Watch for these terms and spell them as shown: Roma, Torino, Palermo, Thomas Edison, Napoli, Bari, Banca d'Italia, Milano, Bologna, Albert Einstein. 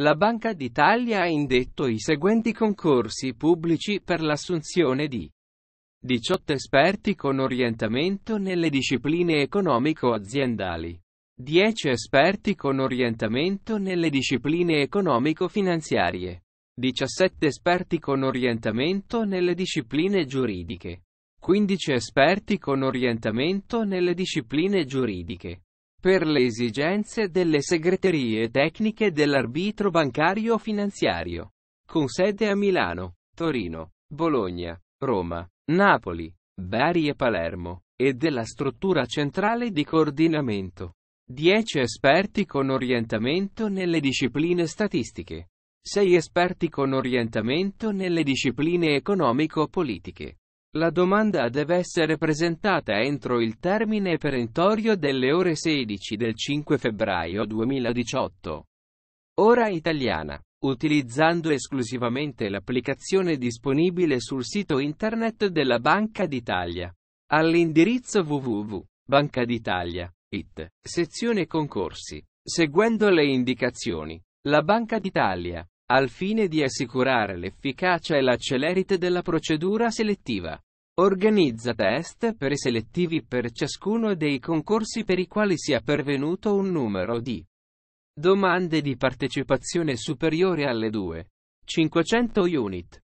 La Banca d'Italia ha indetto i seguenti concorsi pubblici per l'assunzione di 18 esperti con orientamento nelle discipline economico-aziendali, 10 esperti con orientamento nelle discipline economico-finanziarie, 17 esperti con orientamento nelle discipline giuridiche, 15 esperti con orientamento nelle discipline giuridiche. Per le esigenze delle segreterie tecniche dell'arbitro bancario finanziario, con sede a Milano, Torino, Bologna, Roma, Napoli, Bari e Palermo, e della struttura centrale di coordinamento. 10 esperti con orientamento nelle discipline statistiche, 6 esperti con orientamento nelle discipline economico-politiche. La domanda deve essere presentata entro il termine perentorio delle ore 16 del 5 febbraio 2018. Ora italiana, utilizzando esclusivamente l'applicazione disponibile sul sito internet della Banca d'Italia. All'indirizzo www.bancaditalia.it, sezione concorsi, seguendo le indicazioni, la Banca d'Italia, al fine di assicurare l'efficacia e l'accelerate della procedura selettiva, organizza test preselettivi per ciascuno dei concorsi per i quali sia pervenuto un numero di domande di partecipazione superiore alle 2.500 unit,